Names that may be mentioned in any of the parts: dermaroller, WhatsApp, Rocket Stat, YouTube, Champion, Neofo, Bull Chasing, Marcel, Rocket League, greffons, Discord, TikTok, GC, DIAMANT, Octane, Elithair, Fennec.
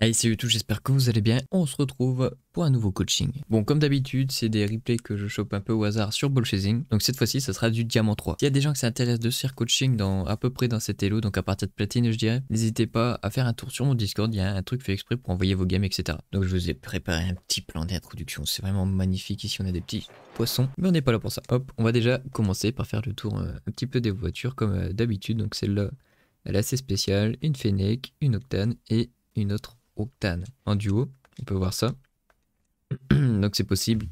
Hey, c'est YouTube, j'espère que vous allez bien. On se retrouve pour un nouveau coaching. Bon, comme d'habitude, c'est des replays que je chope un peu au hasard sur Bull Chasing. Donc cette fois-ci, ça sera du Diamant 3. S'il y a des gens qui s'intéressent de ce coaching dans à peu près dans cet elo, donc à partir de platine, je dirais, n'hésitez pas à faire un tour sur mon Discord. Il y a un truc fait exprès pour envoyer vos games, etc. Donc je vous ai préparé un petit plan d'introduction. C'est vraiment magnifique. Ici, on a des petits poissons, mais on n'est pas là pour ça. Hop, on va déjà commencer par faire le tour un petit peu des voitures comme d'habitude. Donc celle-là, elle est assez spéciale. Une Fennec, une Octane et une autre Octane en duo, on peut voir ça. Donc c'est possible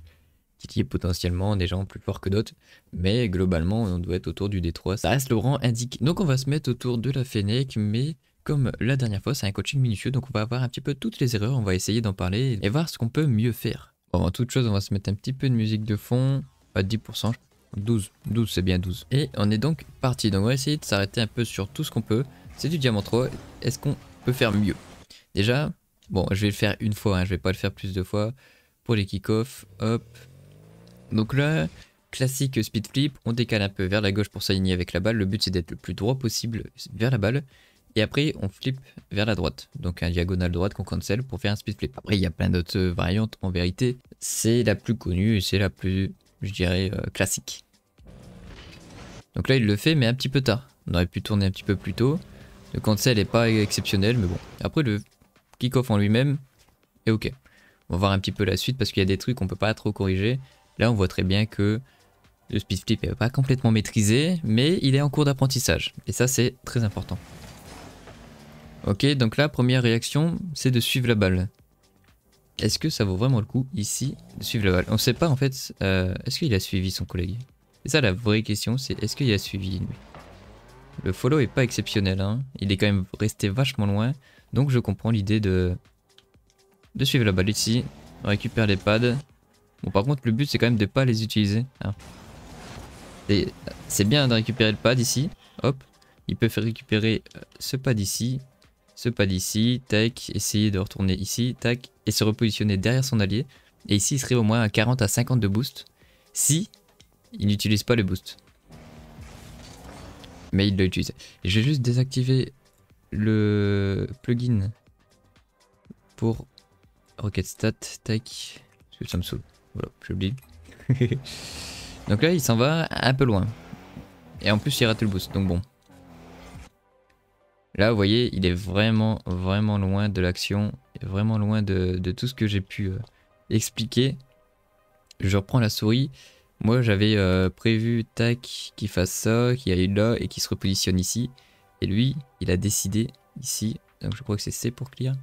qu'il y ait potentiellement des gens plus forts que d'autres, mais globalement on doit être autour du D3, ça reste le rang indiqué. Donc on va se mettre autour de la Fennec, mais comme la dernière fois c'est un coaching minutieux, donc on va avoir un petit peu toutes les erreurs, on va essayer d'en parler et voir ce qu'on peut mieux faire. Bon, en toute chose on va se mettre un petit peu de musique de fond, à 10%, 12 c'est bien 12. Et on est donc parti, donc on va essayer de s'arrêter un peu sur tout ce qu'on peut, c'est du Diamant 3, est-ce qu'on peut faire mieux? Déjà, bon, je vais le faire une fois, hein, je vais pas le faire plus de fois. Pour les kick-off, hop. Donc là, classique speed flip, on décale un peu vers la gauche pour s'aligner avec la balle. Le but c'est d'être le plus droit possible vers la balle. Et après, on flip vers la droite. Donc un diagonal droite qu'on cancel pour faire un speed flip. Après, il y a plein d'autres variantes. En vérité, c'est la plus connue et c'est la plus, je dirais, classique. Donc là, il le fait, mais un petit peu tard. On aurait pu tourner un petit peu plus tôt. Le cancel n'est pas exceptionnel, mais bon. Après, le kick-off en lui-même est ok. On va voir un petit peu la suite parce qu'il y a des trucs qu'on peut pas trop corriger. Là on voit très bien que le speed flip n'est pas complètement maîtrisé, mais il est en cours d'apprentissage et ça c'est très important. Ok, donc la première réaction c'est de suivre la balle. Est-ce que ça vaut vraiment le coup ici de suivre la balle? On sait pas en fait, est-ce qu'il a suivi son collègue? C'est ça la vraie question, c'est est-ce qu'il a suivi lui? Le follow est pas exceptionnel, hein. Il est quand même resté vachement loin. Donc je comprends l'idée de suivre la balle ici. On récupère les pads. Bon, par contre le but c'est quand même de pas les utiliser. Ah. C'est bien de récupérer le pad ici. Hop. Il peut faire récupérer ce pad ici. Ce pad ici. Tac. Essayer de retourner ici. Tac. Et se repositionner derrière son allié. Et ici il serait au moins à 40 à 50 de boost. Si il n'utilise pas le boost. Mais il l'a utilisé. Je vais juste désactiver le plugin pour Rocket Stat, tac, parce que ça me saoule. Voilà, j'oublie. Donc là, il s'en va un peu loin. Et en plus, il rate le boost, donc bon. Là, vous voyez, il est vraiment, vraiment loin de l'action, vraiment loin de tout ce que j'ai pu expliquer. Je reprends la souris. Moi, j'avais prévu, tac, qu'il fasse ça, qu'il aille là et qu'il se repositionne ici. Et lui, il a décidé ici, donc je crois que c'est C pour clear.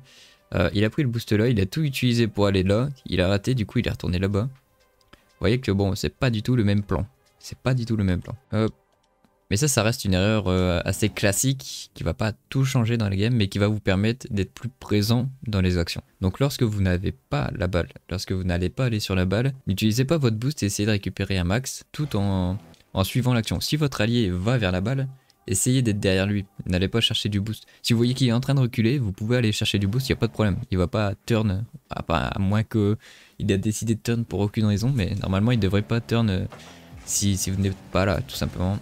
Il a pris le boost là, il a tout utilisé pour aller là, il a raté, du coup il est retourné là-bas. Vous voyez que bon, c'est pas du tout le même plan. C'est pas du tout le même plan. Mais ça reste une erreur assez classique qui va pas tout changer dans les games, mais qui va vous permettre d'être plus présent dans les actions. Donc lorsque vous n'avez pas la balle, lorsque vous n'allez pas aller sur la balle, n'utilisez pas votre boost et essayez de récupérer un max tout en suivant l'action. Si votre allié va vers la balle, essayez d'être derrière lui, n'allez pas chercher du boost. Si vous voyez qu'il est en train de reculer, vous pouvez aller chercher du boost, il n'y a pas de problème. Il va pas turn, à moins qu'il ait décidé de turn pour aucune raison, mais normalement il ne devrait pas turn si vous n'êtes pas là, tout simplement.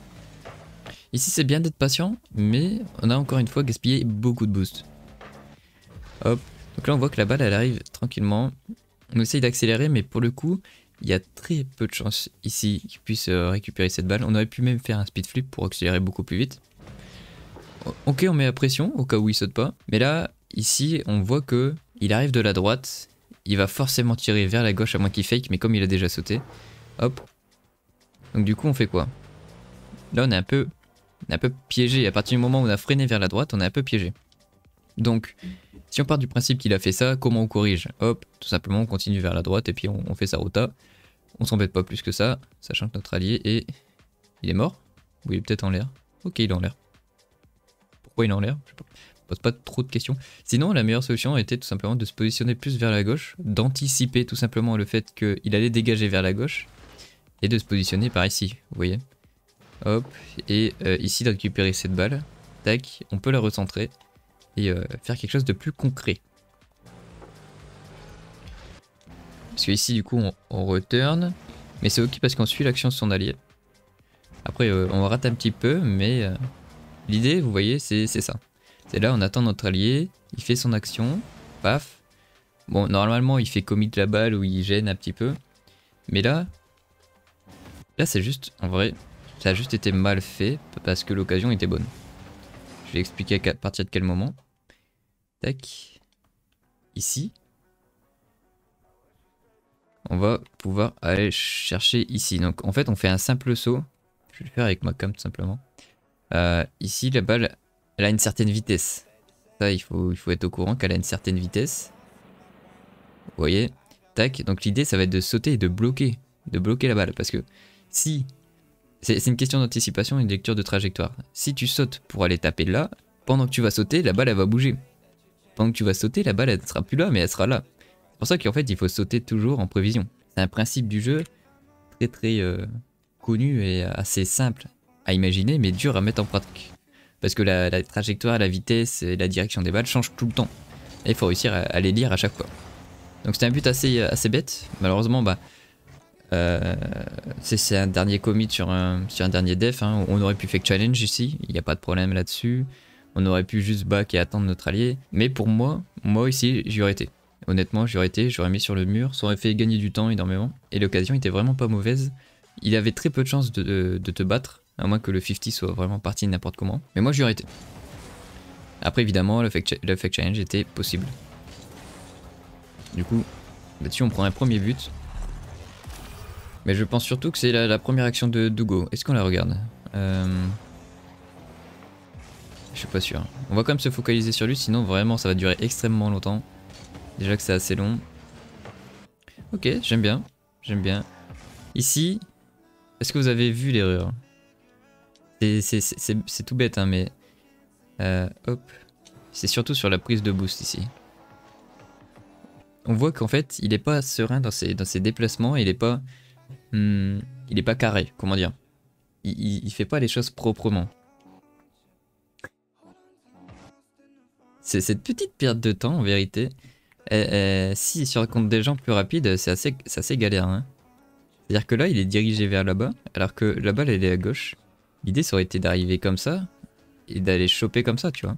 Ici c'est bien d'être patient, mais on a encore une fois gaspillé beaucoup de boost. Hop, donc là on voit que la balle elle arrive tranquillement. On essaye d'accélérer, mais pour le coup, il y a très peu de chance ici qu'il puisse récupérer cette balle. On aurait pu même faire un speed flip pour accélérer beaucoup plus vite. Ok, on met la pression au cas où il saute pas. Mais là, ici, on voit que il arrive de la droite. Il va forcément tirer vers la gauche à moins qu'il fake. Mais comme il a déjà sauté, hop. Donc du coup, on fait quoi? Là, on est un peu piégé. À partir du moment où on a freiné vers la droite, on est un peu piégé. Donc, si on part du principe qu'il a fait ça, comment on corrige? Hop, tout simplement on continue vers la droite et puis on fait sa rota. On s'embête pas plus que ça, sachant que notre allié est... Il est mort? Ou il est peut-être en l'air? Ok, il est en l'air. Pourquoi il est en l'air? Je pose pas trop de questions. Sinon, la meilleure solution était tout simplement de se positionner plus vers la gauche, d'anticiper tout simplement le fait qu'il allait dégager vers la gauche, et de se positionner par ici, vous voyez? Hop, et ici de récupérer cette balle. Tac, on peut la recentrer. Et faire quelque chose de plus concret. Parce que ici du coup on return. Mais c'est ok parce qu'on suit l'action de son allié. Après on rate un petit peu, mais l'idée vous voyez c'est ça. C'est là on attend notre allié, il fait son action. paf. Bon, normalement, il fait commit la balle ou il gêne un petit peu. Mais là, c'est juste, en vrai, ça a juste été mal fait parce que l'occasion était bonne. Je vais expliquer à partir de quel moment. Tac. Ici. On va pouvoir aller chercher ici. Donc, en fait, on fait un simple saut. Je vais le faire avec ma cam, tout simplement. Ici, la balle, elle a une certaine vitesse. Ça, il faut être au courant qu'elle a une certaine vitesse. Vous voyez, tac, donc l'idée ça va être de sauter et de bloquer la balle, parce que si, c'est une question d'anticipation et de lecture de trajectoire, si tu sautes pour aller taper là, pendant que tu vas sauter, la balle elle va bouger, pendant que tu vas sauter, la balle elle ne sera plus là, mais elle sera là, c'est pour ça qu'en fait il faut sauter toujours en prévision, c'est un principe du jeu très connu et assez simple à imaginer, mais dur à mettre en pratique, parce que la trajectoire, la vitesse et la direction des balles changent tout le temps, et il faut réussir à les lire à chaque fois. Donc c'était un but assez bête, malheureusement c'est un dernier commit sur un dernier def, hein. On aurait pu fake challenge ici, il n'y a pas de problème là-dessus, on aurait pu juste back et attendre notre allié, mais pour moi ici j'y aurais été, honnêtement j'y aurais été, j'aurais mis sur le mur, ça aurait fait gagner du temps énormément, et l'occasion était vraiment pas mauvaise, il avait très peu de chances de te battre, à moins que le 50 soit vraiment parti n'importe comment, mais moi j'y aurais été. Après évidemment le fake challenge était possible. Du coup, là-dessus on prend un premier but. Mais je pense surtout que c'est la première action de Dugo. Est-ce qu'on la regarde? Je suis pas sûr. On va quand même se focaliser sur lui, sinon vraiment ça va durer extrêmement longtemps. Déjà que c'est assez long. Ok, j'aime bien. J'aime bien. Ici, est-ce que vous avez vu l'erreur? C'est tout bête, hein, mais... hop. C'est surtout sur la prise de boost ici. On voit qu'en fait, il n'est pas serein dans ses déplacements, il n'est pas carré, comment dire. Il ne fait pas les choses proprement. C'est cette petite perte de temps, en vérité. Si sur le compte des gens plus rapides, c'est assez galère. Hein. C'est-à-dire que là, il est dirigé vers là-bas, alors que la balle, elle est à gauche. L'idée, ça aurait été d'arriver comme ça, et d'aller choper comme ça, tu vois.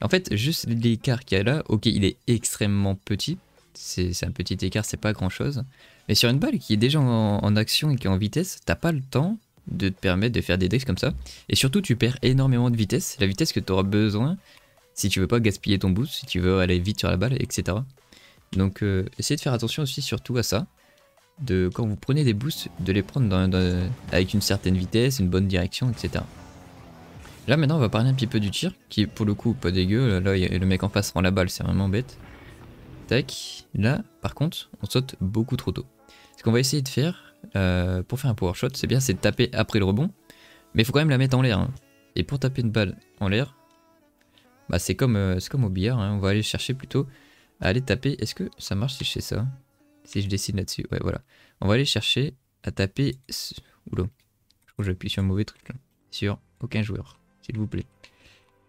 En fait, juste l'écart qu'il y a là, ok, il est extrêmement petit. C'est un petit écart, c'est pas grand chose. Mais sur une balle qui est déjà en action et qui est en vitesse, t'as pas le temps de te permettre de faire des drifts comme ça. Et surtout, tu perds énormément de vitesse, la vitesse que tu auras besoin si tu veux pas gaspiller ton boost, si tu veux aller vite sur la balle, etc. Donc, essayez de faire attention aussi surtout à ça. Quand vous prenez des boosts, de les prendre avec une certaine vitesse, une bonne direction, etc. Là maintenant on va parler un petit peu du tir, qui est pour le coup pas dégueu, là le mec en face rend la balle, c'est vraiment bête. Tac, là par contre on saute beaucoup trop tôt. Ce qu'on va essayer de faire, pour faire un power shot, c'est bien, c'est de taper après le rebond, mais il faut quand même la mettre en l'air. Hein. Et pour taper une balle en l'air, bah, c'est comme au billard, hein. On va aller chercher plutôt à aller taper, est-ce que ça marche si je fais ça? Si je dessine là-dessus, ouais voilà. On va aller chercher à taper, oula, je crois que j'appuie sur un mauvais truc, là. Sur aucun joueur. S'il vous plaît.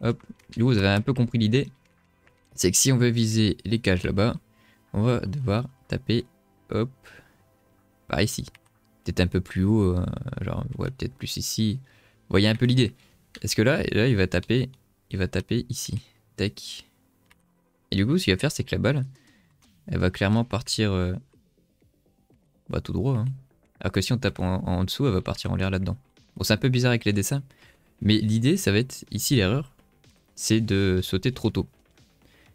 Hop, vous avez un peu compris l'idée. C'est que si on veut viser les cages là-bas, on va devoir taper, hop, par ici. Peut-être un peu plus haut, genre, ouais, peut-être plus ici. Vous voyez un peu l'idée. Parce que là, il va taper ici. Tac. Et du coup, ce qu'il va faire, c'est que la balle, elle va clairement partir bah, tout droit. Hein. Alors que si on tape en dessous, elle va partir en l'air là-dedans. Bon, c'est un peu bizarre avec les dessins. Mais l'idée, ça va être, ici l'erreur, c'est de sauter trop tôt.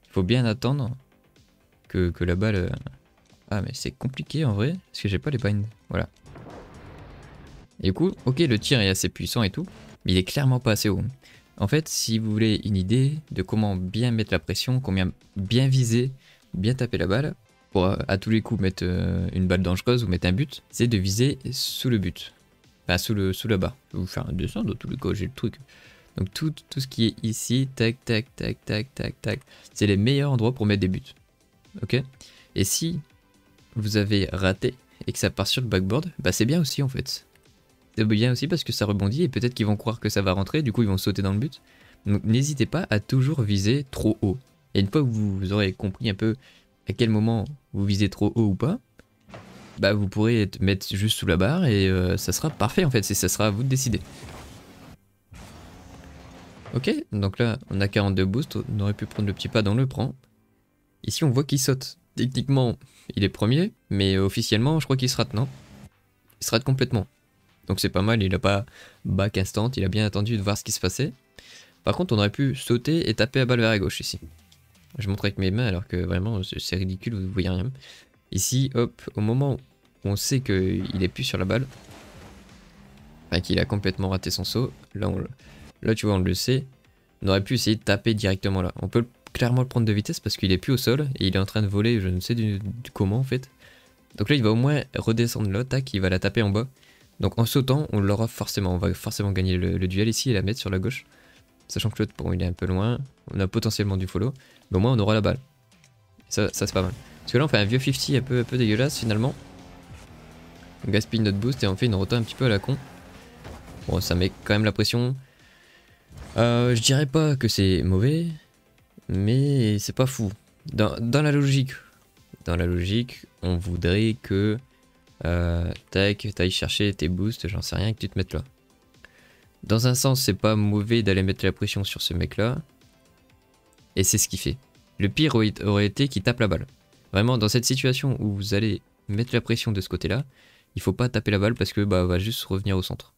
Il faut bien attendre que la balle... Ah mais c'est compliqué en vrai, parce que j'ai pas les binds, voilà. Et du coup, ok, le tir est assez puissant et tout, mais il est clairement pas assez haut. En fait, si vous voulez une idée de comment bien mettre la pression, combien bien viser, bien taper la balle, pour à tous les coups mettre une balle dangereuse ou mettre un but, c'est de viser sous le but. Enfin, sous le bas. Je vais vous faire un dessin dans tous les cas, j'ai le truc. Donc tout ce qui est ici, tac, tac, tac, tac, tac, tac, c'est les meilleurs endroits pour mettre des buts. Ok? Et si vous avez raté et que ça part sur le backboard, bah c'est bien aussi en fait. C'est bien aussi parce que ça rebondit et peut-être qu'ils vont croire que ça va rentrer, du coup ils vont sauter dans le but. Donc n'hésitez pas à toujours viser trop haut. Et une fois que vous aurez compris un peu à quel moment vous visez trop haut ou pas, bah vous pourrez mettre juste sous la barre et ça sera parfait en fait, ça sera à vous de décider. Ok, donc là on a 42 boosts, on aurait pu prendre le petit pas, on le prend. Ici on voit qu'il saute. Techniquement il est premier, mais officiellement je crois qu'il se rate, non? Il se rate complètement. Donc c'est pas mal, il a pas back instant, il a bien attendu de voir ce qui se passait. Par contre on aurait pu sauter et taper à balle vers la gauche ici. Je montre avec mes mains alors que vraiment c'est ridicule, vous voyez rien. Ici hop, au moment où on sait qu'il est plus sur la balle, enfin qu'il a complètement raté son saut, là, là tu vois on le sait, on aurait pu essayer de taper directement là. On peut clairement le prendre de vitesse parce qu'il est plus au sol et il est en train de voler, je ne sais du comment en fait. Donc là il va au moins redescendre là, tac, il va la taper en bas. Donc en sautant on l'aura forcément, on va forcément gagner le duel ici et la mettre sur la gauche. Sachant que l'autre, bon, il est un peu loin, on a potentiellement du follow, mais au moins on aura la balle. Ça c'est pas mal. Parce que là on fait un vieux 50 un peu dégueulasse finalement. On gaspille notre boost et on fait une rota un petit peu à la con. Bon, ça met quand même la pression. Je dirais pas que c'est mauvais, mais c'est pas fou. Dans la logique, on voudrait que t'ailles chercher tes boosts, j'en sais rien, que tu te mettes là. Dans un sens, c'est pas mauvais d'aller mettre la pression sur ce mec-là. Et c'est ce qu'il fait. Le pire aurait été qu'il tape la balle. Vraiment, dans cette situation où vous allez mettre la pression de ce côté-là, il faut pas taper la balle parce que bah va juste revenir au centre.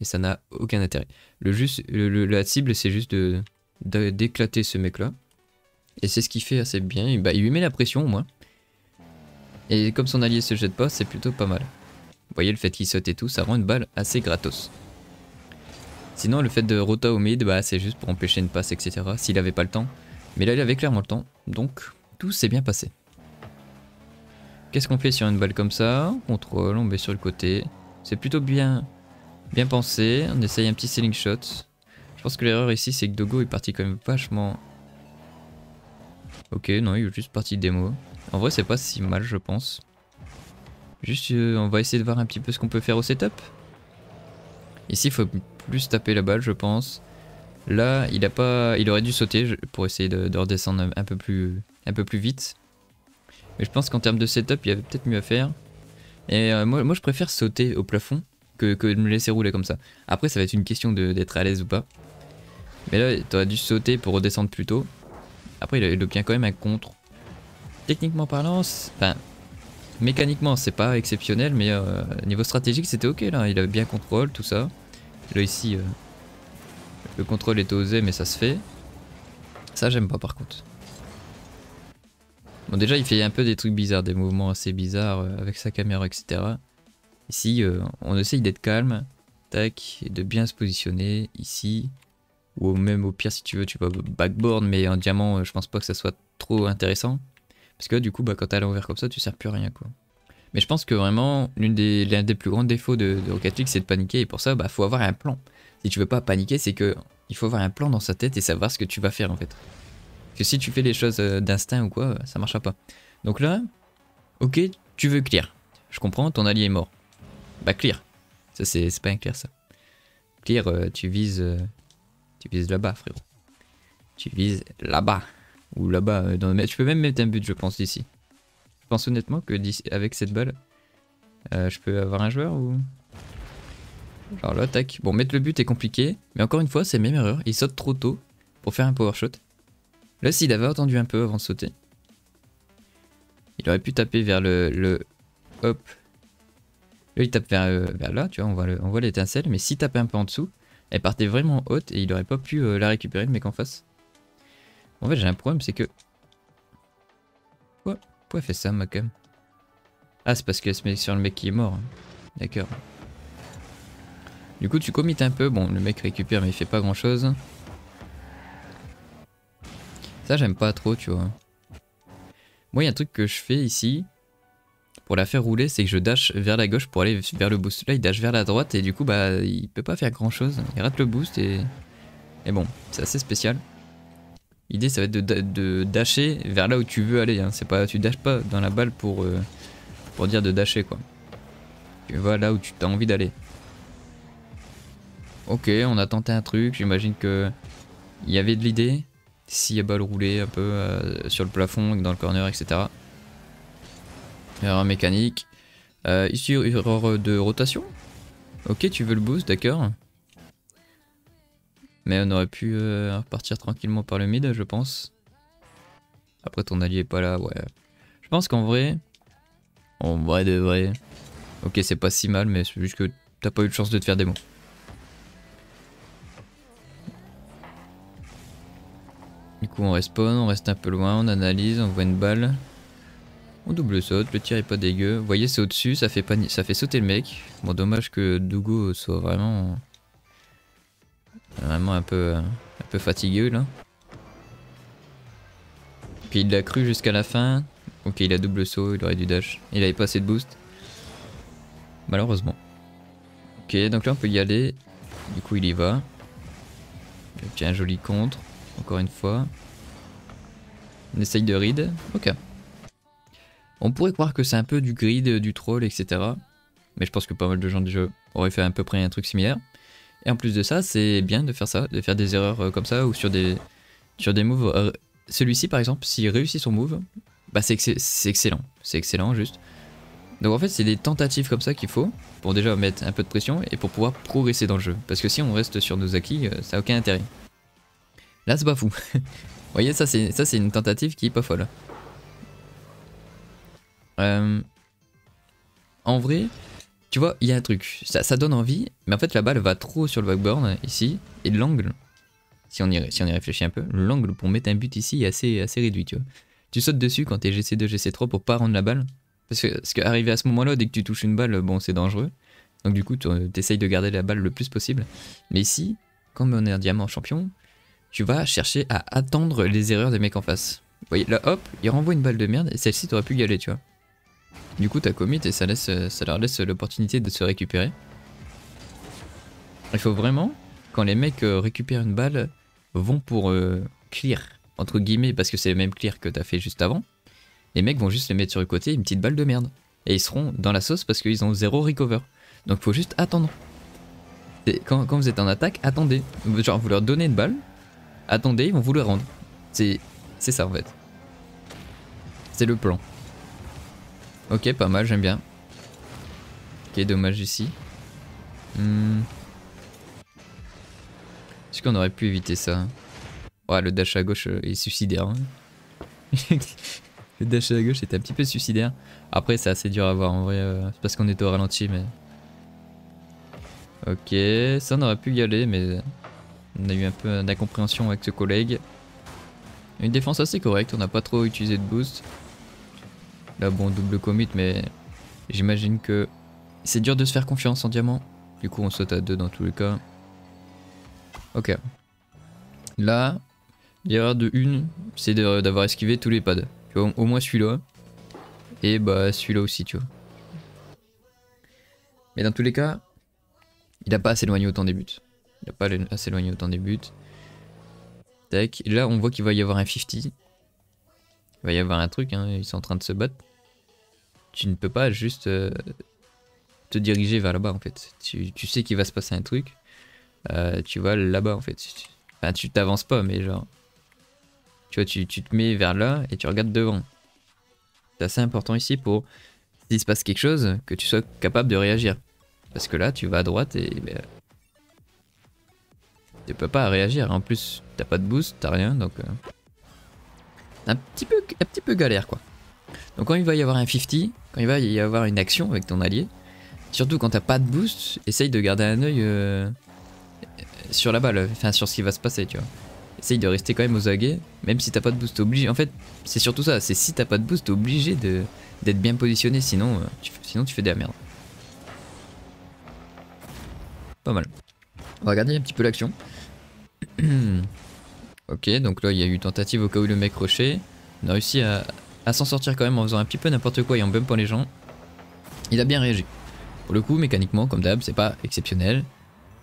Et ça n'a aucun intérêt. La cible, c'est juste d'éclater ce mec-là. Et c'est ce qu'il fait assez bien. Et bah, il lui met la pression au moins. Et comme son allié se jette pas, c'est plutôt pas mal. Vous voyez, le fait qu'il saute et tout, ça rend une balle assez gratos. Sinon le fait de rota au mid, bah, c'est juste pour empêcher une passe, etc. S'il avait pas le temps. Mais là il avait clairement le temps. Donc tout s'est bien passé. Qu'est-ce qu'on fait sur une balle comme ça? On contrôle, on met sur le côté. C'est plutôt bien pensé. On essaye un petit ceiling shot. Je pense que l'erreur ici c'est que Dogo est parti quand même vachement... Ok, non, il est juste parti démo. En vrai c'est pas si mal je pense. Juste on va essayer de voir un petit peu ce qu'on peut faire au setup. Ici il faut plus taper la balle je pense. Là il a pas, il aurait dû sauter pour essayer de redescendre un peu plus vite. Mais je pense qu'en termes de setup il y avait peut-être mieux à faire. Et moi je préfère sauter au plafond que de me laisser rouler comme ça. Après ça va être une question d'être à l'aise ou pas. Mais là t'aurais dû sauter pour redescendre plus tôt. Après il obtient quand même un contre. Techniquement parlant, enfin mécaniquement c'est pas exceptionnel, mais niveau stratégique c'était ok là, il avait bien contrôle tout ça. Là ici, le contrôle est osé mais ça se fait. Ça j'aime pas par contre. Bon déjà il fait un peu des trucs bizarres, des mouvements assez bizarres avec sa caméra etc. Ici on essaye d'être calme, tac, et de bien se positionner ici. Ou même au pire si tu veux tu vas backboard, mais en diamant je pense pas que ça soit trop intéressant. Parce que du coup bah, quand t'es à l'envers comme ça tu sers plus à rien quoi. Mais je pense que vraiment, l'un des plus grands défauts de Rocket League, c'est de paniquer. Et pour ça, bah, faut avoir un plan. Si tu veux pas paniquer, c'est que il faut avoir un plan dans sa tête et savoir ce que tu vas faire, en fait. Parce que si tu fais les choses d'instinct ou quoi, ça marchera pas. Donc là, ok, tu veux clear. Je comprends, ton allié est mort. Bah, clear. Ça, c'est pas un clear, ça. Clear, tu vises là-bas, frérot. Tu vises là-bas. Ou là-bas. Tu peux même mettre un but, je pense, d'ici. Je pense honnêtement que avec cette balle, je peux avoir un joueur ou... Alors là, tac. Bon, mettre le but est compliqué. Mais encore une fois, c'est la même erreur. Il saute trop tôt pour faire un power shot. Là, s'il avait attendu un peu avant de sauter, il aurait pu taper vers le... Hop. Là, il tape vers là, tu vois, on voit l'étincelle. Mais s'il tapait un peu en dessous, elle partait vraiment haute et il aurait pas pu la récupérer, le mec en face. En fait, j'ai un problème, c'est que... Quoi ? Pourquoi elle fait ça, ma cam? Ah, c'est parce qu'elle se met sur le mec qui est mort. D'accord. Du coup, tu commites un peu. Bon, le mec récupère, mais il fait pas grand chose. Ça, j'aime pas trop, tu vois. Moi, il y a un truc que je fais ici pour la faire rouler, c'est que je dash vers la gauche pour aller vers le boost. Là, il dash vers la droite et du coup, bah, il peut pas faire grand chose. Il rate le boost et bon, c'est assez spécial. L'idée ça va être de dasher vers là où tu veux aller, hein. C'est pas, tu dashes pas dans la balle pour dire de dasher quoi. Tu vas là où tu as envie d'aller. Ok, on a tenté un truc, j'imagine que il y avait de l'idée. S'il y a balle roulée un peu sur le plafond, dans le corner, etc. Erreur mécanique. Ici, erreur de rotation. Ok, tu veux le boost, d'accord. Mais on aurait pu repartir tranquillement par le mid, je pense. Après ton allié est pas là, ouais. Je pense qu'en vrai... En vrai de vrai... Ok, c'est pas si mal, mais c'est juste que t'as pas eu de chance de te faire démo. Du coup on respawn, on reste un peu loin, on analyse, on voit une balle. On double saute, le tir est pas dégueu. Vous voyez, c'est au-dessus, ça fait sauter le mec. Bon, dommage que Dougo soit vraiment... un peu fatigué là. Puis il l'a cru jusqu'à la fin. Ok, il a double saut, il aurait dû dash. Il avait pas assez de boost. Malheureusement. Ok, donc là on peut y aller. Du coup il y va. Il obtient un joli contre. Encore une fois. On essaye de read. Ok. On pourrait croire que c'est un peu du grid, du troll, etc. Mais je pense que pas mal de gens du jeu auraient fait à peu près un truc similaire. Et en plus de ça, c'est bien de faire ça, de faire des erreurs comme ça ou sur des moves. Celui-ci par exemple, s'il réussit son move, bah c'est excellent juste. Donc en fait c'est des tentatives comme ça qu'il faut pour déjà mettre un peu de pression et pour pouvoir progresser dans le jeu. Parce que si on reste sur nos acquis, ça n'a aucun intérêt. Là c'est pas fou. Vous voyez, ça c'est une tentative qui est pas folle. En vrai, tu vois, il y a un truc, ça donne envie, mais en fait la balle va trop sur le backboard ici, et l'angle, si on y réfléchit un peu, l'angle pour mettre un but ici est assez réduit, tu vois. Tu sautes dessus quand t'es GC2, GC3 pour pas rendre la balle, parce que arriver à ce moment-là, dès que tu touches une balle, bon c'est dangereux, donc du coup t'essayes de garder la balle le plus possible, mais ici, comme on est un diamant champion, tu vas chercher à attendre les erreurs des mecs en face. Vous voyez, là hop, il renvoie une balle de merde, et celle-ci t'aurais pu y aller, tu vois. Du coup t'as commit et ça leur laisse l'opportunité de se récupérer. Il faut vraiment, quand les mecs récupèrent une balle, vont pour clear, entre guillemets, parce que c'est le même clear que t'as fait juste avant. Les mecs vont juste les mettre sur le côté, une petite balle de merde. Et ils seront dans la sauce parce qu'ils ont zéro recover. Donc faut juste attendre. Quand vous êtes en attaque, attendez. Genre vous leur donnez une balle, attendez, ils vont vous le rendre. C'est ça en fait. C'est le plan. Ok, pas mal, j'aime bien. Ok, dommage ici. Est-ce qu'on aurait pu éviter ça? Ouais, le dash à gauche est suicidaire. Hein. Le dash à gauche est un petit peu suicidaire. Après, c'est assez dur à voir en vrai. C'est parce qu'on était au ralenti, mais... Ok, ça on aurait pu y aller, mais... On a eu un peu d'incompréhension avec ce collègue. Une défense assez correcte, on n'a pas trop utilisé de boost. Là bon, double commit, mais j'imagine que c'est dur de se faire confiance en diamant. Du coup on saute à deux dans tous les cas. Ok. Là, l'erreur de une, c'est d'avoir esquivé tous les pads. Tu vois, au moins celui-là. Et bah celui-là aussi, tu vois. Mais dans tous les cas, il n'a pas à s'éloigner autant des buts. Il n'a pas à s'éloigner autant des buts. Tac. Là on voit qu'il va y avoir un 50. Il va y avoir un truc, hein, ils sont en train de se battre. Tu ne peux pas juste te diriger vers là-bas en fait. Tu sais qu'il va se passer un truc. Tu vas là-bas en fait. Enfin, tu t'avances pas, mais genre... Tu vois, tu te mets vers là et tu regardes devant. C'est assez important ici pour, s'il se passe quelque chose, que tu sois capable de réagir. Parce que là, tu vas à droite et... Ben, tu peux pas réagir. En plus, t'as pas de boost, t'as rien, donc... Un petit peu galère quoi. Donc quand il va y avoir un 50, quand il va y avoir une action avec ton allié, surtout quand t'as pas de boost, essaye de garder un œil sur la balle, enfin sur ce qui va se passer, tu vois. Essaye de rester quand même aux aguets, même si t'as pas de boost, t'es obligé. En fait, c'est surtout ça, c'est si t'as pas de boost, t'es obligé d'être bien positionné, sinon tu fais de la merde. Pas mal. On va regarder un petit peu l'action. Ok, donc là il y a eu tentative au cas où le mec rushait. On a réussi à s'en sortir quand même en faisant un petit peu n'importe quoi et en bumpant les gens. Il a bien réagi. Pour le coup, mécaniquement, comme d'hab, c'est pas exceptionnel.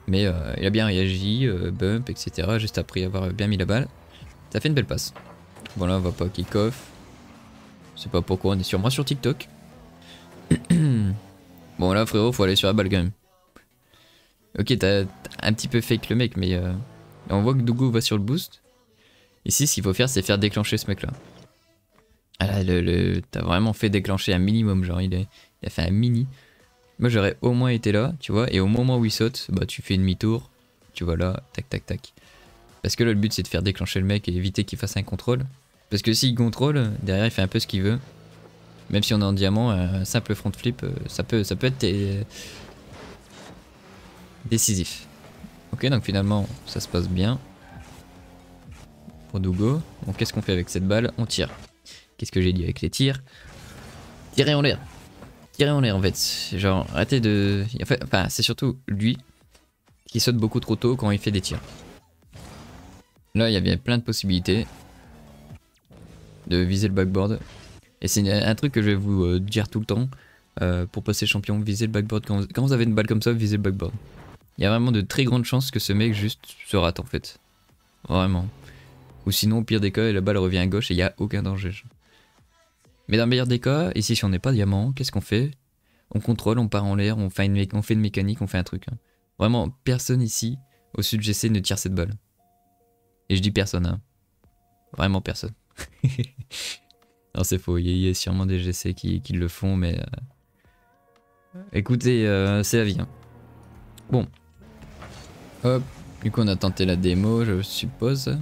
Mais il a bien réagi, bump, etc. Juste après avoir bien mis la balle. Ça fait une belle passe. Voilà, on va pas kick-off. Je sais pas pourquoi, on est sûrement sur TikTok. Bon là frérot, faut aller sur la balle quand même. Ok, t'as un petit peu fake le mec, mais on voit que Dougo va sur le boost. Ici, ce qu'il faut faire, c'est faire déclencher ce mec-là. Ah là, t'as vraiment fait déclencher un minimum, genre il a fait un mini. Moi, j'aurais au moins été là, tu vois, et au moment où il saute, bah tu fais demi-tour, tu vois là, tac, tac, tac. Parce que là, le but, c'est de faire déclencher le mec et éviter qu'il fasse un contrôle. Parce que s'il contrôle, derrière il fait un peu ce qu'il veut. Même si on est en diamant, un simple front flip, ça peut être décisif. Ok, donc finalement ça se passe bien pour Dougo. Bon, qu'est-ce qu'on fait avec cette balle? On tire. Qu'est-ce que j'ai dit avec les tirs? Tirer en l'air. Tirer en l'air en fait. Genre arrêtez de... Enfin c'est surtout lui qui saute beaucoup trop tôt quand il fait des tirs. Là il y avait plein de possibilités de viser le backboard. Et c'est un truc que je vais vous dire tout le temps pour passer champion, visez le backboard. Quand vous avez une balle comme ça, visez le backboard. Il y a vraiment de très grandes chances que ce mec juste se rate en fait. Vraiment. Ou sinon au pire des cas, la balle revient à gauche et il n'y a aucun danger. Mais dans le meilleur des cas, ici si on n'est pas diamant, qu'est-ce qu'on fait? On contrôle, on part en l'air, on fait une mécanique, on fait un truc. Hein. Vraiment, personne ici au sud GC ne tire cette balle. Et je dis personne, hein. Vraiment personne. Non c'est faux, il y a sûrement des GC qui le font, mais écoutez, c'est la vie. Hein. Bon, hop, du coup on a tenté la démo, je suppose.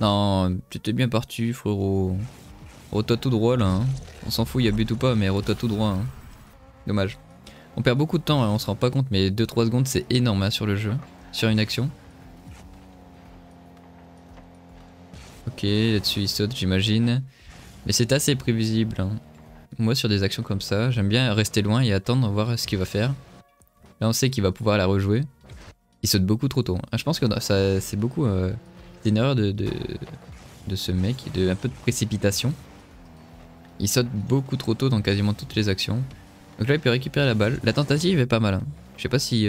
Non, tu t'es bien parti, frérot. Rotois tout droit là, hein. On s'en fout, il y a but ou pas, mais rotois tout droit. Hein. Dommage. On perd beaucoup de temps, hein, on se rend pas compte, mais 2-3 secondes c'est énorme hein, sur le jeu, sur une action. Ok, là-dessus il saute, j'imagine. Mais c'est assez prévisible. Hein. Moi, sur des actions comme ça, j'aime bien rester loin et attendre, voir ce qu'il va faire. Là, on sait qu'il va pouvoir la rejouer. Il saute beaucoup trop tôt. Hein. Je pense que ça, c'est beaucoup une erreur de ce mec, de un peu de précipitation. Il saute beaucoup trop tôt dans quasiment toutes les actions. Donc là, il peut récupérer la balle. La tentative est pas mal. Hein. Je sais pas si...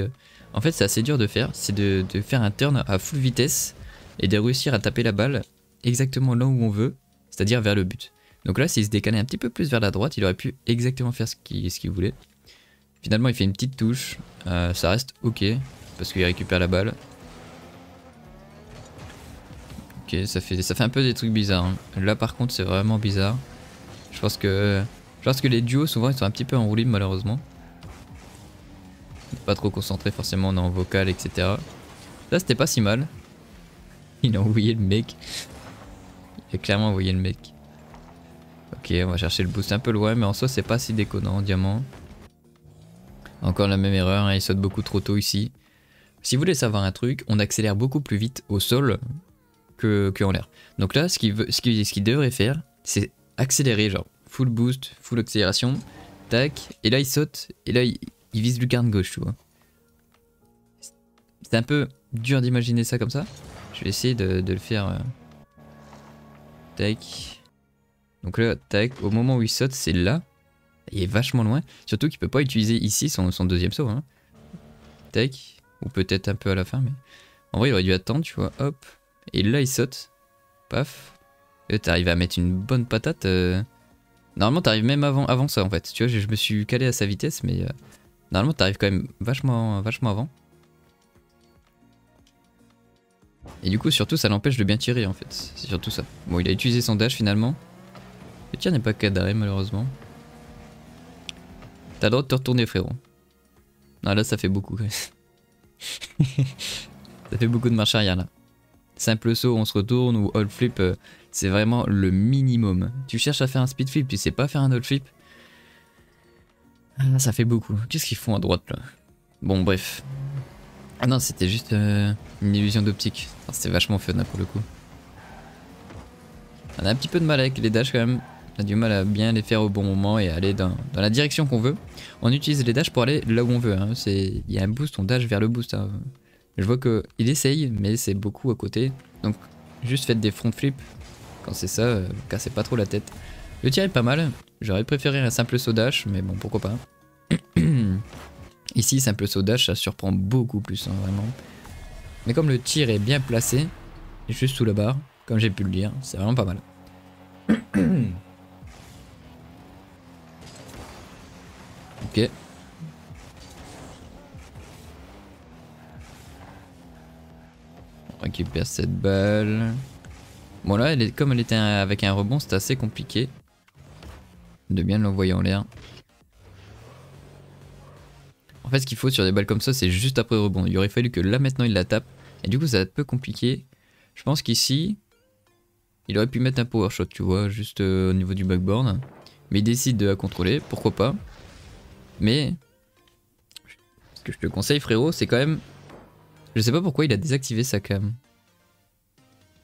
En fait, c'est assez dur de faire. C'est de faire un turn à full vitesse et de réussir à taper la balle exactement là où on veut, c'est-à-dire vers le but. Donc là, s'il se décalait un petit peu plus vers la droite, il aurait pu exactement faire ce qu'il voulait. Finalement, il fait une petite touche. Ça reste ok, parce qu'il récupère la balle. Ok, ça fait un peu des trucs bizarres. Hein. Là, par contre, c'est vraiment bizarre. Je pense que les duos, souvent, ils sont un petit peu enroulés, malheureusement. Pas trop concentré, forcément, on est en vocal, etc. Là, c'était pas si mal. Il a envoyé le mec. J'ai clairement envoyé le mec. Ok, on va chercher le boost un peu loin, mais en soi c'est pas si déconnant, diamant. Encore la même erreur, hein, il saute beaucoup trop tôt ici. Si vous voulez savoir un truc, on accélère beaucoup plus vite au sol que en l'air. Donc là, ce qu'il devrait faire, c'est accélérer, genre full boost, full accélération, tac, et là il saute, et là il vise lucarne gauche, tu vois. C'est un peu dur d'imaginer ça comme ça. Je vais essayer de le faire... Tac. Donc là, tac, au moment où il saute, c'est là. Il est vachement loin. Surtout qu'il peut pas utiliser ici son deuxième saut. Hein. Tac. Ou peut-être un peu à la fin, mais... En vrai, il aurait dû attendre, tu vois. Hop. Et là, il saute. Paf. T'arrives à mettre une bonne patate. Normalement, t'arrives même avant ça, en fait. Tu vois, je me suis calé à sa vitesse, mais... Normalement, t'arrives quand même vachement avant. Et du coup, surtout, ça l'empêche de bien tirer en fait. C'est surtout ça. Bon, il a utilisé son dash finalement. Le tir n'est pas cadré malheureusement. T'as le droit de te retourner, frérot. Non, là, ça fait beaucoup. Ça fait beaucoup de marche arrière là. Simple saut, on se retourne ou hold flip, c'est vraiment le minimum. Tu cherches à faire un speed flip, tu sais pas faire un hold flip. Ah, ça fait beaucoup. Qu'est-ce qu'ils font à droite là? Bon, bref. Ah non, c'était juste une illusion d'optique. C'était vachement fun là, pour le coup. On a un petit peu de mal avec les dashs quand même. On a du mal à bien les faire au bon moment et aller dans la direction qu'on veut. On utilise les dashs pour aller là où on veut. Hein. Il y a un boost, on dash vers le boost. Hein. Je vois qu'il essaye, mais c'est beaucoup à côté. Donc juste faites des front flips. Quand c'est ça, cassez pas trop la tête. Le tir est pas mal. J'aurais préféré un simple saut dash, mais bon, pourquoi pas. Ici, simple saut dash, ça surprend beaucoup plus, hein, vraiment. Mais comme le tir est bien placé, juste sous la barre, comme j'ai pu le dire, c'est vraiment pas mal. Ok. On récupère cette balle. Bon là, comme elle était avec un rebond, c'était assez compliqué de bien l'envoyer en l'air. En fait, ce qu'il faut sur des balles comme ça, c'est juste après rebond. Il aurait fallu que là, maintenant, il la tape. Et du coup, ça va être un peu compliqué. Je pense qu'ici, Il aurait pu mettre un power shot, tu vois, juste au niveau du backboard. Mais il décide de la contrôler, pourquoi pas. Mais ce que je te conseille, frérot, c'est quand même... Je sais pas pourquoi il a désactivé sa cam.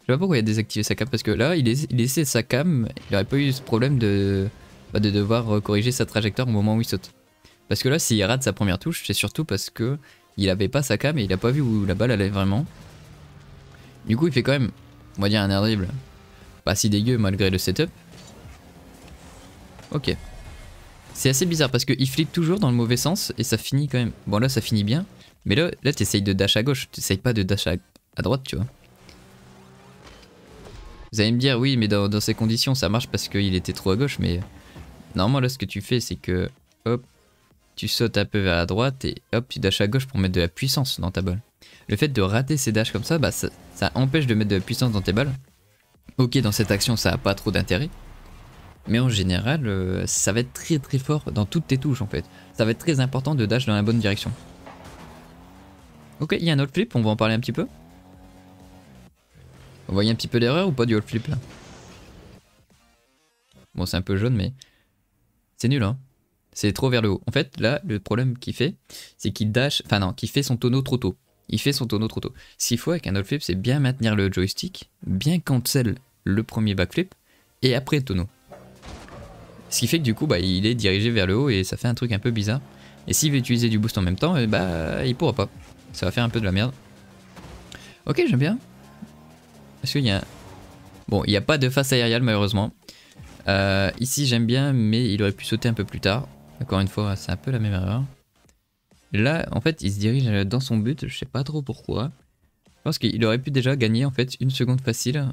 Je sais pas pourquoi il a désactivé sa cam, parce que là, il laissait sa cam, il aurait pas eu ce problème de devoir corriger sa trajectoire au moment où il saute. Parce que là, s'il rate sa première touche, c'est surtout parce que il avait pas sa cam et il a pas vu où la balle allait vraiment. Du coup, il fait quand même, on va dire, un air dribble pas si dégueu malgré le setup. Ok. C'est assez bizarre parce qu'il flippe toujours dans le mauvais sens et ça finit quand même. Bon, là, ça finit bien. Mais là, t'essayes de dash à gauche, t'essayes pas de dash à droite, tu vois. Vous allez me dire, oui, mais dans ces conditions, ça marche parce qu'il était trop à gauche. Mais normalement, là, ce que tu fais, c'est que, hop, tu sautes un peu vers la droite et hop, tu dashes à gauche pour mettre de la puissance dans ta balle. Le fait de rater ces dashs comme ça, bah, ça empêche de mettre de la puissance dans tes balles. Ok, dans cette action, ça n'a pas trop d'intérêt. Mais en général, ça va être très très fort dans toutes tes touches en fait. Ça va être très important de dash dans la bonne direction. Ok, il y a un hold flip, on va en parler un petit peu. Vous voyez un petit peu l'erreur ou pas du hold flip là? Bon, c'est un peu jaune, mais c'est nul, hein. C'est trop vers le haut. En fait, là, le problème qu'il fait, c'est qu'il dash, enfin non, qu'il fait son tonneau trop tôt. Il fait son tonneau trop tôt. Ce qu'il faut avec un hold flip, c'est bien maintenir le joystick, bien cancel le premier backflip et après le tonneau. Ce qui fait que du coup, bah, il est dirigé vers le haut et ça fait un truc un peu bizarre. Et s'il veut utiliser du boost en même temps, bah, il pourra pas. Ça va faire un peu de la merde. Ok, j'aime bien. Parce qu'il y a un... Bon, il n'y a pas de face aérienne malheureusement. Ici, j'aime bien, mais il aurait pu sauter un peu plus tard. Encore une fois, c'est un peu la même erreur. Là, en fait, il se dirige dans son but. Je sais pas trop pourquoi. Je pense qu'il aurait pu déjà gagner en fait une seconde facile.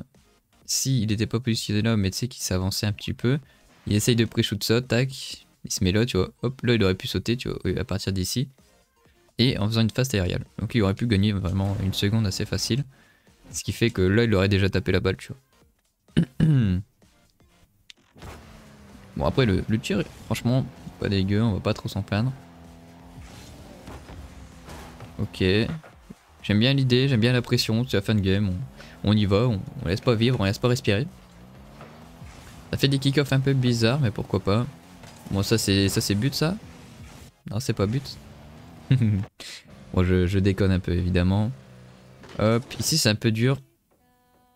S'il n'était pas positionné là, mais tu sais qu'il s'avançait un petit peu. Il essaye de pré-shoot ça, tac, il se met là, tu vois, hop, là il aurait pu sauter, tu vois, à partir d'ici, et en faisant une fast aérienne. Donc il aurait pu gagner vraiment une seconde assez facile, ce qui fait que là il aurait déjà tapé la balle, tu vois. Bon après le tir, franchement, pas dégueu, on va pas trop s'en plaindre. Ok, j'aime bien l'idée, j'aime bien la pression, c'est la fin de game, on y va, on laisse pas vivre, on laisse pas respirer. Ça fait des kick-offs un peu bizarres, mais pourquoi pas. Bon, ça c'est but, ça. Non, c'est pas but. Bon, je déconne un peu, évidemment. Hop, ici, c'est un peu dur.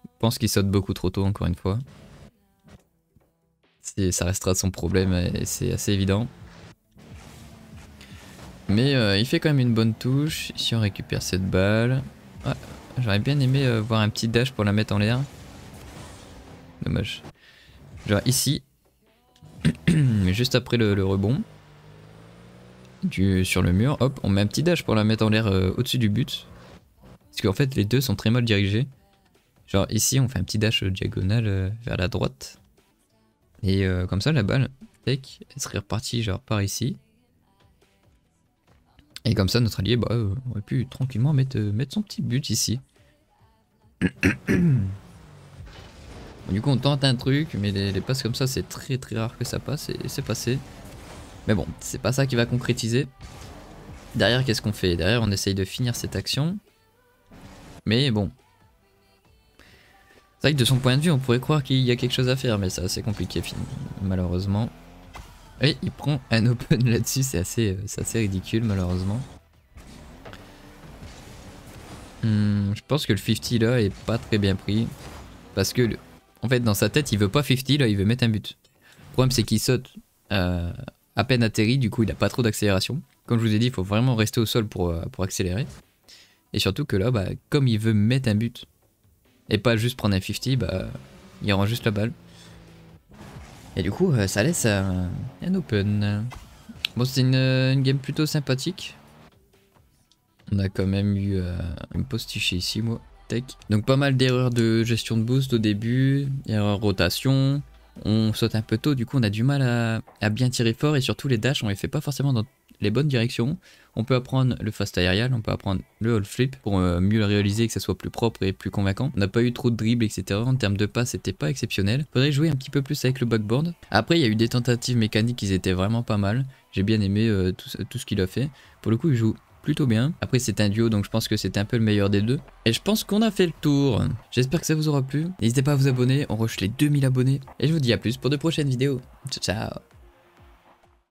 Je pense qu'il saute beaucoup trop tôt, encore une fois. Ça restera son problème, et c'est assez évident. Mais il fait quand même une bonne touche. Ici, on récupère cette balle. Ah, j'aurais bien aimé voir un petit dash pour la mettre en l'air. Dommage. Genre ici, juste après le rebond sur le mur, hop, on met un petit dash pour la mettre en l'air au-dessus du but. Parce qu'en fait, les deux sont très mal dirigés. Genre ici, on fait un petit dash diagonal vers la droite. Et comme ça, la balle, elle serait repartie genre par ici. Et comme ça, notre allié, bah, aurait pu tranquillement mettre son petit but ici. Du coup on tente un truc, mais les passes comme ça c'est très très rare que ça passe, et c'est passé. Mais bon, c'est pas ça qui va concrétiser. Derrière, qu'est-ce qu'on fait? Derrière on essaye de finir cette action. Mais bon, c'est vrai que de son point de vue on pourrait croire qu'il y a quelque chose à faire, mais c'est assez compliqué malheureusement. Et il prend un open là-dessus, c'est assez ridicule malheureusement. Je pense que le 50 là est pas très bien pris. Parce que... En fait, dans sa tête, il veut pas 50, là, il veut mettre un but. Le problème, c'est qu'il saute à peine atterri, du coup, il a pas trop d'accélération. Comme je vous ai dit, il faut vraiment rester au sol pour accélérer. Et surtout que là, bah, comme il veut mettre un but, et pas juste prendre un 50, bah, il rend juste la balle. Et du coup, ça laisse un open. Bon, c'est une game plutôt sympathique. On a quand même eu une postiche ici, moi. Donc pas mal d'erreurs de gestion de boost au début, erreurs rotation, on saute un peu tôt, du coup on a du mal à bien tirer fort, et surtout les dashs on les fait pas forcément dans les bonnes directions. On peut apprendre le fast aerial, on peut apprendre le hold flip pour mieux le réaliser, que ça soit plus propre et plus convaincant. On n'a pas eu trop de dribbles, etc. En termes de passes, c'était pas exceptionnel. Faudrait jouer un petit peu plus avec le backboard. Après il y a eu des tentatives mécaniques qui étaient vraiment pas mal. J'ai bien aimé tout ce qu'il a fait. Pour le coup il joue plutôt bien. Après c'est un duo donc je pense que c'était un peu le meilleur des deux. Et je pense qu'on a fait le tour. J'espère que ça vous aura plu. N'hésitez pas à vous abonner, on rush les 2000 abonnés. Et je vous dis à plus pour de prochaines vidéos. Ciao ciao.